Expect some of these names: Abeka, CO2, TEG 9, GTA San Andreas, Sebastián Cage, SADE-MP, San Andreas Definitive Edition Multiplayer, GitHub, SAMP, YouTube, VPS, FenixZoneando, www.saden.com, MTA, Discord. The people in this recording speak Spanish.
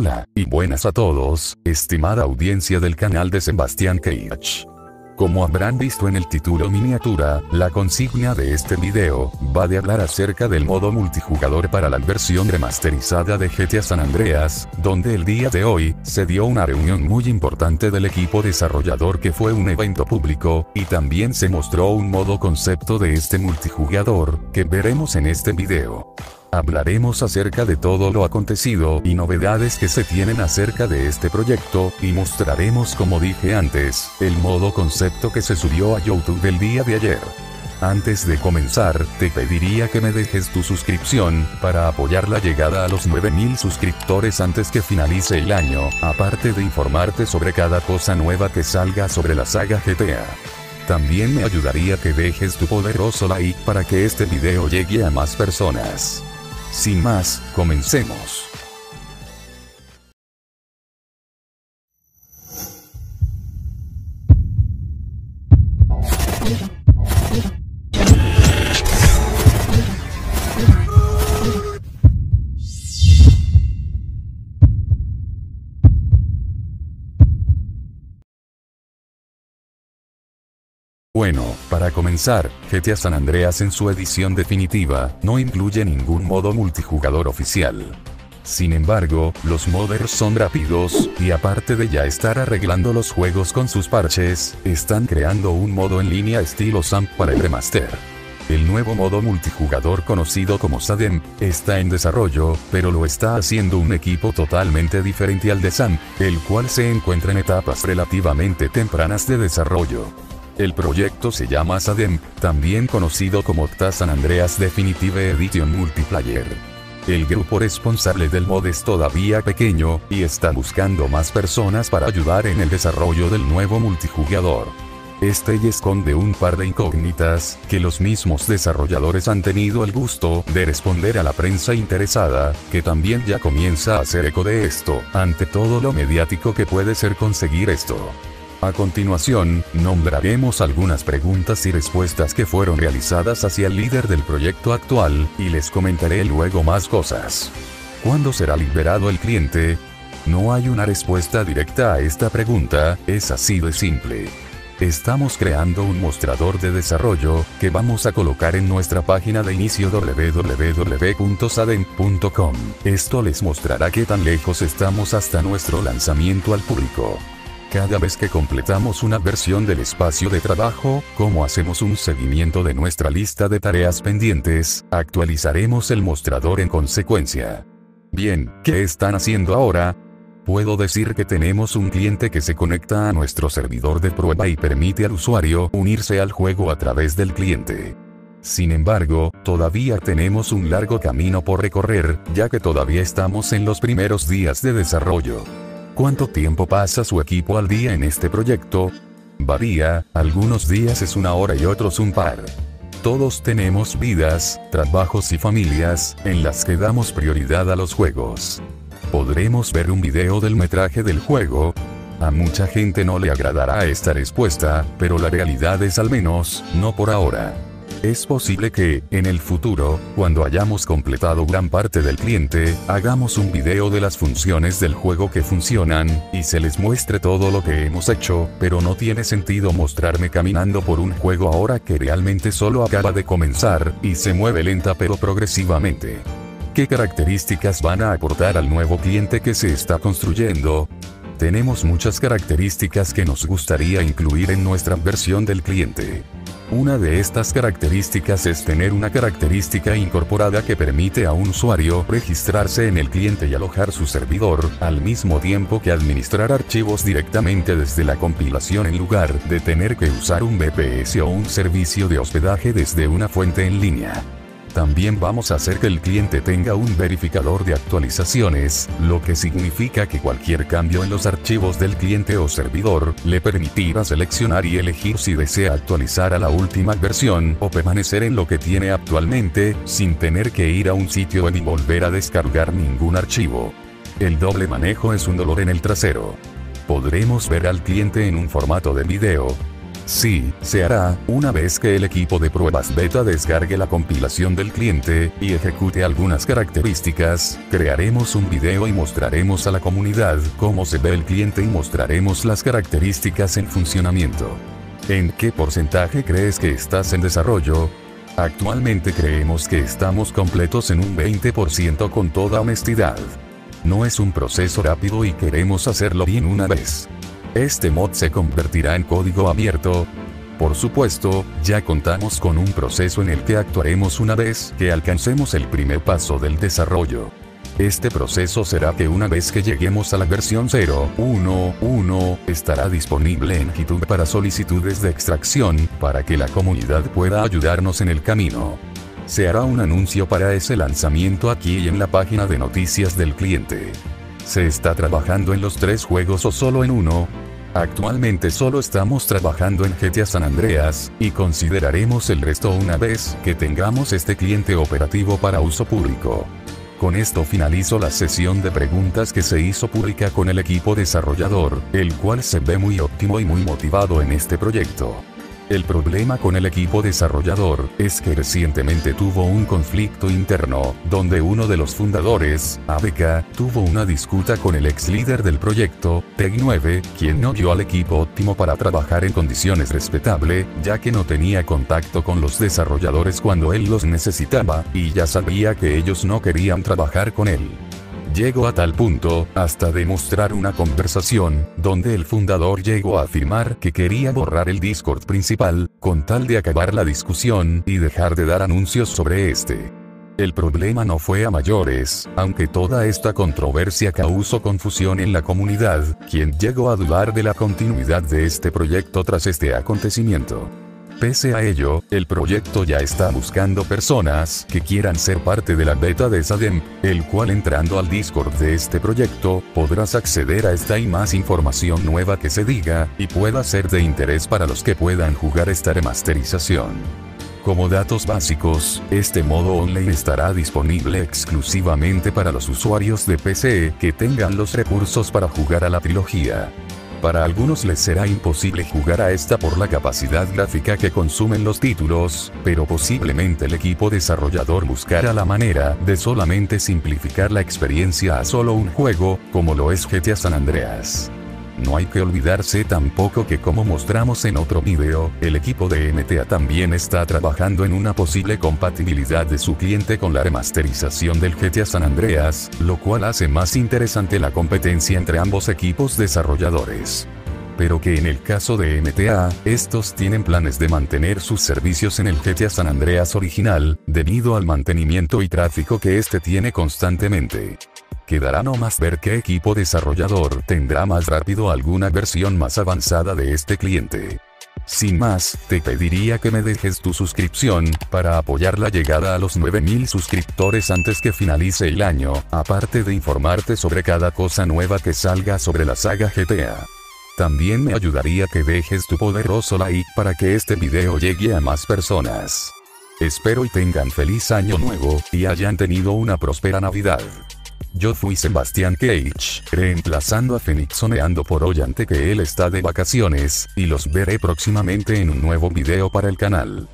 Hola y buenas a todos, estimada audiencia del canal de Sebastián Cage. Como habrán visto en el título miniatura, la consigna de este video va de hablar acerca del modo multijugador para la versión remasterizada de GTA San Andreas, donde el día de hoy se dio una reunión muy importante del equipo desarrollador que fue un evento público, y también se mostró un modo concepto de este multijugador, que veremos en este video. Hablaremos acerca de todo lo acontecido y novedades que se tienen acerca de este proyecto, y mostraremos, como dije antes, el modo concepto que se subió a YouTube el día de ayer. Antes de comenzar, te pediría que me dejes tu suscripción, para apoyar la llegada a los 9000 suscriptores antes que finalice el año, aparte de informarte sobre cada cosa nueva que salga sobre la saga GTA. También me ayudaría que dejes tu poderoso like para que este video llegue a más personas. Sin más, comencemos. Bueno, para comenzar, GTA San Andreas en su edición definitiva no incluye ningún modo multijugador oficial. Sin embargo, los modders son rápidos, y aparte de ya estar arreglando los juegos con sus parches, están creando un modo en línea estilo SAMP para el remaster. El nuevo modo multijugador conocido como SADE-MP está en desarrollo, pero lo está haciendo un equipo totalmente diferente al de SAMP, el cual se encuentra en etapas relativamente tempranas de desarrollo. El proyecto se llama SADE-MP, también conocido como GTA San Andreas Definitive Edition Multiplayer. El grupo responsable del mod es todavía pequeño, y está buscando más personas para ayudar en el desarrollo del nuevo multijugador. Este y esconde un par de incógnitas, que los mismos desarrolladores han tenido el gusto de responder a la prensa interesada, que también ya comienza a hacer eco de esto, ante todo lo mediático que puede ser conseguir esto. A continuación, nombraremos algunas preguntas y respuestas que fueron realizadas hacia el líder del proyecto actual, y les comentaré luego más cosas. ¿Cuándo será liberado el cliente? No hay una respuesta directa a esta pregunta, es así de simple. Estamos creando un mostrador de desarrollo, que vamos a colocar en nuestra página de inicio www.saden.com. Esto les mostrará qué tan lejos estamos hasta nuestro lanzamiento al público. Cada vez que completamos una versión del espacio de trabajo, como hacemos un seguimiento de nuestra lista de tareas pendientes, actualizaremos el mostrador en consecuencia. Bien, ¿qué están haciendo ahora? Puedo decir que tenemos un cliente que se conecta a nuestro servidor de prueba y permite al usuario unirse al juego a través del cliente. Sin embargo, todavía tenemos un largo camino por recorrer, ya que todavía estamos en los primeros días de desarrollo. ¿Cuánto tiempo pasa su equipo al día en este proyecto? Varía, algunos días es una hora y otros un par. Todos tenemos vidas, trabajos y familias, en las que damos prioridad a los juegos. ¿Podremos ver un video del metraje del juego? A mucha gente no le agradará esta respuesta, pero la realidad es al menos, no por ahora. Es posible que, en el futuro, cuando hayamos completado gran parte del cliente, hagamos un video de las funciones del juego que funcionan, y se les muestre todo lo que hemos hecho, pero no tiene sentido mostrarme caminando por un juego ahora que realmente solo acaba de comenzar, y se mueve lenta pero progresivamente. ¿Qué características van a aportar al nuevo cliente que se está construyendo? Tenemos muchas características que nos gustaría incluir en nuestra versión del cliente. Una de estas características es tener una característica incorporada que permite a un usuario registrarse en el cliente y alojar su servidor, al mismo tiempo que administrar archivos directamente desde la compilación en lugar de tener que usar un VPS o un servicio de hospedaje desde una fuente en línea. También vamos a hacer que el cliente tenga un verificador de actualizaciones, lo que significa que cualquier cambio en los archivos del cliente o servidor, le permitirá seleccionar y elegir si desea actualizar a la última versión o permanecer en lo que tiene actualmente, sin tener que ir a un sitio web y volver a descargar ningún archivo. El doble manejo es un dolor en el trasero. ¿Podremos ver al cliente en un formato de video? Sí, se hará, una vez que el equipo de pruebas beta descargue la compilación del cliente, y ejecute algunas características, crearemos un video y mostraremos a la comunidad cómo se ve el cliente y mostraremos las características en funcionamiento. ¿En qué porcentaje crees que estás en desarrollo? Actualmente creemos que estamos completos en un 20% con toda honestidad. No es un proceso rápido y queremos hacerlo bien una vez. Este mod se convertirá en código abierto. Por supuesto, ya contamos con un proceso en el que actuaremos una vez que alcancemos el primer paso del desarrollo. Este proceso será que una vez que lleguemos a la versión 0.1.1, estará disponible en GitHub para solicitudes de extracción, para que la comunidad pueda ayudarnos en el camino. Se hará un anuncio para ese lanzamiento aquí y en la página de noticias del cliente. ¿Se está trabajando en los tres juegos o solo en uno? Actualmente solo estamos trabajando en GTA San Andreas, y consideraremos el resto una vez que tengamos este cliente operativo para uso público. Con esto finalizo la sesión de preguntas que se hizo pública con el equipo desarrollador, el cual se ve muy óptimo y muy motivado en este proyecto. El problema con el equipo desarrollador es que recientemente tuvo un conflicto interno, donde uno de los fundadores, Abeka, tuvo una disputa con el ex líder del proyecto, TEG 9, quien no vio al equipo óptimo para trabajar en condiciones respetables, ya que no tenía contacto con los desarrolladores cuando él los necesitaba, y ya sabía que ellos no querían trabajar con él. Llegó a tal punto, hasta demostrar una conversación, donde el fundador llegó a afirmar que quería borrar el Discord principal, con tal de acabar la discusión y dejar de dar anuncios sobre este. El problema no fue a mayores, aunque toda esta controversia causó confusión en la comunidad, quien llegó a dudar de la continuidad de este proyecto tras este acontecimiento. Pese a ello, el proyecto ya está buscando personas que quieran ser parte de la beta de SADE-MP, el cual entrando al Discord de este proyecto, podrás acceder a esta y más información nueva que se diga, y pueda ser de interés para los que puedan jugar esta remasterización. Como datos básicos, este modo online estará disponible exclusivamente para los usuarios de PC que tengan los recursos para jugar a la trilogía. Para algunos les será imposible jugar a esta por la capacidad gráfica que consumen los títulos, pero posiblemente el equipo desarrollador buscará la manera de solamente simplificar la experiencia a solo un juego, como lo es GTA San Andreas. No hay que olvidarse tampoco que, como mostramos en otro video, el equipo de MTA también está trabajando en una posible compatibilidad de su cliente con la remasterización del GTA San Andreas, lo cual hace más interesante la competencia entre ambos equipos desarrolladores. Pero que en el caso de MTA, estos tienen planes de mantener sus servicios en el GTA San Andreas original, debido al mantenimiento y tráfico que este tiene constantemente. Quedará nomás ver qué equipo desarrollador tendrá más rápido alguna versión más avanzada de este cliente. Sin más, te pediría que me dejes tu suscripción, para apoyar la llegada a los 9000 suscriptores antes que finalice el año, aparte de informarte sobre cada cosa nueva que salga sobre la saga GTA. También me ayudaría que dejes tu poderoso like para que este video llegue a más personas. Espero y tengan feliz año nuevo, y hayan tenido una próspera Navidad. Yo fui Sebastián Cage, reemplazando a FenixZoneando por hoy ante que él está de vacaciones, y los veré próximamente en un nuevo video para el canal.